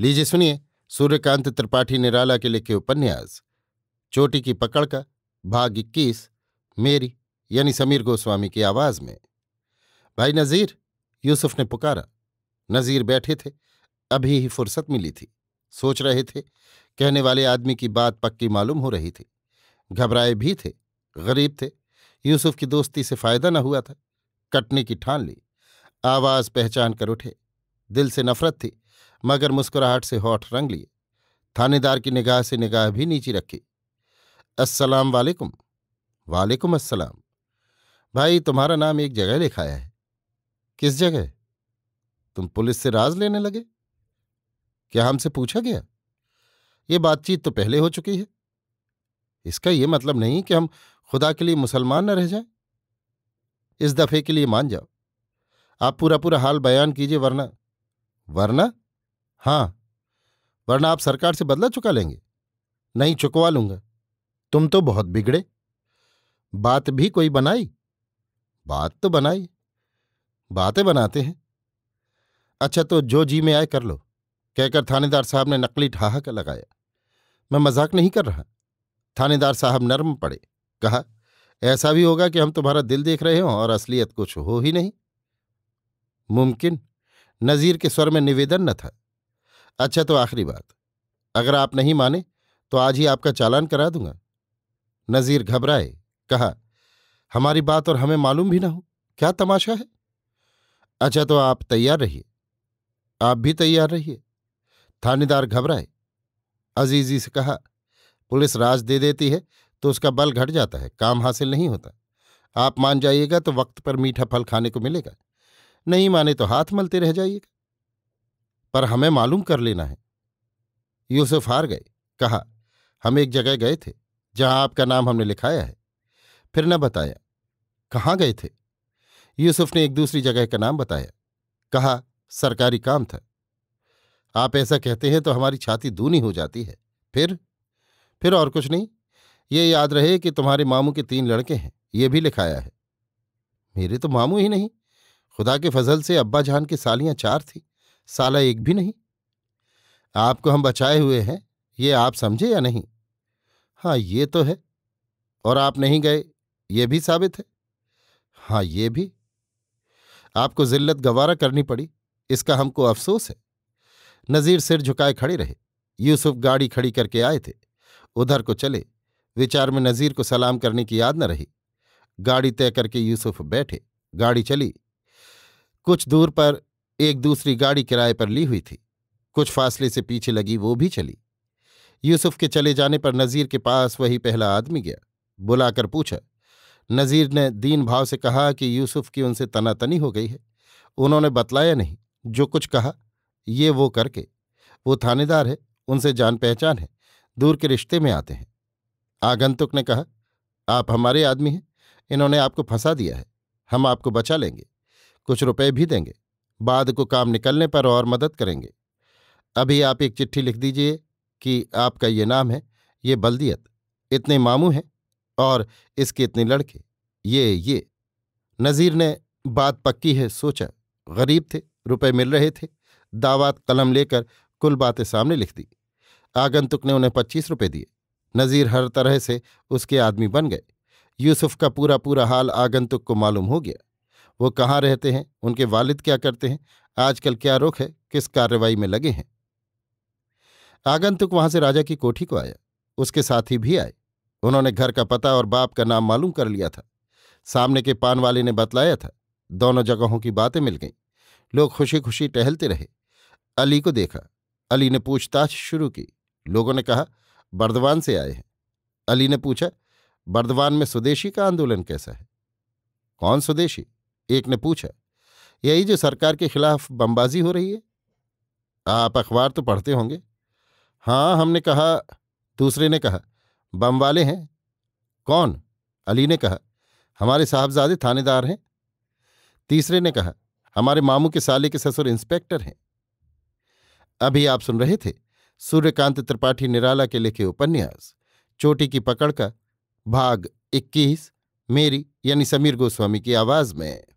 लीजिए सुनिए सूर्यकांत त्रिपाठी निराला के लिखे उपन्यास चोटी की पकड़ का भाग 21 मेरी यानी समीर गोस्वामी की आवाज में। भाई नज़ीर, यूसुफ ने पुकारा। नज़ीर बैठे थे, अभी ही फुर्सत मिली थी। सोच रहे थे, कहने वाले आदमी की बात पक्की मालूम हो रही थी। घबराए भी थे, गरीब थे। यूसुफ की दोस्ती से फायदा न हुआ था। कटने की ठान ली। आवाज़ पहचान कर उठे। दिल से नफरत थी, मगर मुस्कुराहट से होठ रंग लिए। थानेदार की निगाह से निगाह भी नीची रखी। अस्सलाम वालेकुम। वालेकुम अस्सलाम। भाई, तुम्हारा नाम एक जगह लिखाया है। किस जगह? तुम पुलिस से राज लेने लगे? क्या हमसे पूछा गया? ये बातचीत तो पहले हो चुकी है। इसका ये मतलब नहीं कि हम खुदा के लिए मुसलमान न रह जाएं। इस दफे के लिए मान जाओ। आप पूरा पूरा हाल बयान कीजिए, वरना हाँ, वरना आप सरकार से बदला चुका लेंगे। नहीं, चुकवा लूंगा। तुम तो बहुत बिगड़े। बात भी कोई बनाई? बात तो बनाई। बातें बनाते हैं। अच्छा, तो जो जी में आए कर लो, कहकर थानेदार साहब ने नकली ठहाका लगाया। मैं मजाक नहीं कर रहा। थानेदार साहब नर्म पड़े। कहा, ऐसा भी होगा कि हम तुम्हारा दिल देख रहे हों और असलियत कुछ हो ही नहीं। मुमकिन। नज़ीर के स्वर में निवेदन न था। अच्छा, तो आखिरी बात, अगर आप नहीं माने तो आज ही आपका चालान करा दूंगा। नज़ीर घबराए। कहा, हमारी बात और हमें मालूम भी ना हो, क्या तमाशा है। अच्छा, तो आप तैयार रहिए। आप भी तैयार रहिए। थानेदार घबराए। अजीजी से कहा, पुलिस राज दे देती है तो उसका बल घट जाता है, काम हासिल नहीं होता। आप मान जाइएगा तो वक्त पर मीठा फल खाने को मिलेगा, नहीं माने तो हाथ मलते रह जाइएगा। पर हमें मालूम कर लेना है। यूसुफ हार गए। कहा, हम एक जगह गए थे जहां आपका नाम हमने लिखाया है। फिर न बताया। कहाँ गए थे? यूसुफ ने एक दूसरी जगह का नाम बताया। कहा, सरकारी काम था। आप ऐसा कहते हैं तो हमारी छाती दूनी हो जाती है। फिर और कुछ नहीं। ये याद रहे कि तुम्हारे मामू के 3 लड़के हैं, ये भी लिखाया है। मेरे तो मामू ही नहीं, खुदा के फजल से अब्बा जान की सालियां 4 थीं, साला एक भी नहीं। आपको हम बचाए हुए हैं, ये आप समझे या नहीं? हाँ, ये तो है। और आप नहीं गए, ये भी साबित है। हाँ, ये भी। आपको जिल्लत गवारा करनी पड़ी, इसका हमको अफसोस है। नज़ीर सिर झुकाए खड़े रहे। यूसुफ गाड़ी खड़ी करके आए थे, उधर को चले। विचार में नज़ीर को सलाम करने की याद न रही। गाड़ी तय करके यूसुफ बैठे। गाड़ी चली। कुछ दूर पर एक दूसरी गाड़ी किराए पर ली हुई थी। कुछ फासले से पीछे लगी वो भी चली। यूसुफ के चले जाने पर नज़ीर के पास वही पहला आदमी गया। बुलाकर पूछा। नज़ीर ने दीन भाव से कहा कि यूसुफ की उनसे तनातनी हो गई है। उन्होंने बतलाया नहीं। जो कुछ कहा ये वो करके। वो थानेदार है, उनसे जान पहचान है, दूर के रिश्ते में आते हैं। आगंतुक ने कहा, आप हमारे आदमी हैं, इन्होंने आपको फंसा दिया है, हम आपको बचा लेंगे, कुछ रुपए भी देंगे, बाद को काम निकलने पर और मदद करेंगे। अभी आप एक चिट्ठी लिख दीजिए कि आपका ये नाम है, ये बल्दियत, इतने मामू हैं और इसके इतने लड़के, ये। नज़ीर ने बात पक्की है सोचा। गरीब थे, रुपए मिल रहे थे। दावात कलम लेकर कुल बातें सामने लिख दी। आगंतुक ने उन्हें 25 रुपए दिए। नज़ीर हर तरह से उसके आदमी बन गए। यूसुफ का पूरा पूरा हाल आगंतुक को मालूम हो गया। वो कहाँ रहते हैं, उनके वालिद क्या करते हैं, आजकल क्या रुख है, किस कार्रवाई में लगे हैं। आगंतुक वहां से राजा की कोठी को आया। उसके साथी भी आए। उन्होंने घर का पता और बाप का नाम मालूम कर लिया था। सामने के पान वाले ने बतलाया था। दोनों जगहों की बातें मिल गईं। लोग खुशी खुशी टहलते रहे। अली को देखा। अली ने पूछताछ शुरू की। लोगों ने कहा, बर्दवान से आए हैं। अली ने पूछा, बर्दवान में स्वदेशी का आंदोलन कैसा है? कौन स्वदेशी? एक ने पूछा। यही जो सरकार के खिलाफ बमबाजी हो रही है। आप अखबार तो पढ़ते होंगे। हाँ, हमने कहा। दूसरे ने कहा, बम वाले हैं? कौन? अली ने कहा, हमारे साहबजादे थानेदार हैं। तीसरे ने कहा, हमारे मामू के साले के ससुर इंस्पेक्टर हैं। अभी आप सुन रहे थे सूर्यकांत त्रिपाठी निराला के लिखे उपन्यास चोटी की पकड़ का भाग 21 मेरी यानी समीर गोस्वामी की आवाज में।